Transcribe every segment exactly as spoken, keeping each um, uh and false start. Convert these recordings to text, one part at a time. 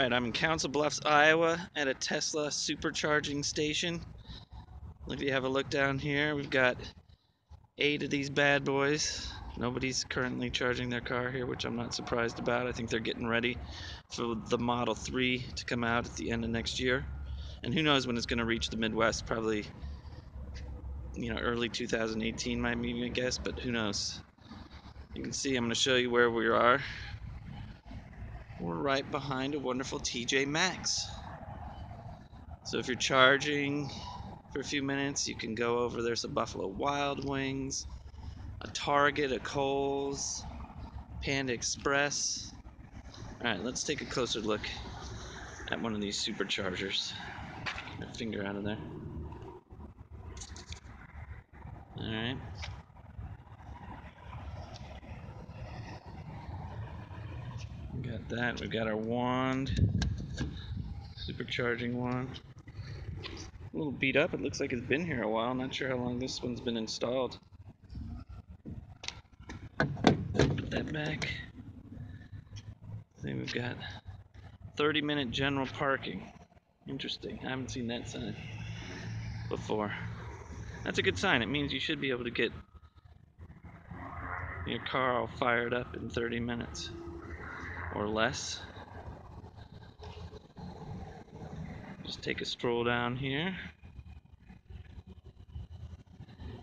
Alright, I'm in Council Bluffs, Iowa at a Tesla supercharging station. If you have a look down here, we've got eight of these bad boys. Nobody's currently charging their car here, which I'm not surprised about. I think they're getting ready for the Model three to come out at the end of next year. And who knows when it's going to reach the Midwest, probably, you know, early two thousand eighteen might be my guess, but who knows. You can see, I'm going to show you where we are. We're right behind a wonderful T J Maxx. So if you're charging for a few minutes, you can go over. There's a Buffalo Wild Wings, a Target, a Kohl's, Panda Express. All right, let's take a closer look at one of these superchargers. Get my finger out of there. All right. We got that. We've got our wand, supercharging wand. A little beat up. It looks like it's been here a while. Not sure how long this one's been installed. Put that back. I think we've got thirty minute general parking. Interesting. I haven't seen that sign before. That's a good sign. It means you should be able to get your car all fired up in thirty minutes or less. Just take a stroll down here.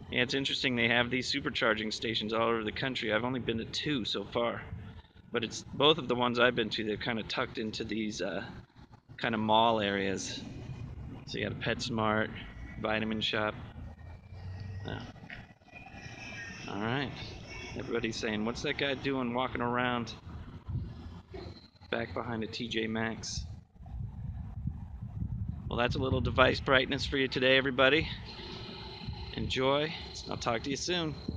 Yeah, it's interesting, they have these supercharging stations all over the country. I've only been to two so far, but it's both of the ones I've been to, they're kind of tucked into these uh, kind of mall areas. So you got a PetSmart, vitamin shop. Oh. All right, everybody's saying, what's that guy doing walking around back behind a T J Maxx? Well, that's a little device brightness for you today, everybody. Enjoy. I'll talk to you soon.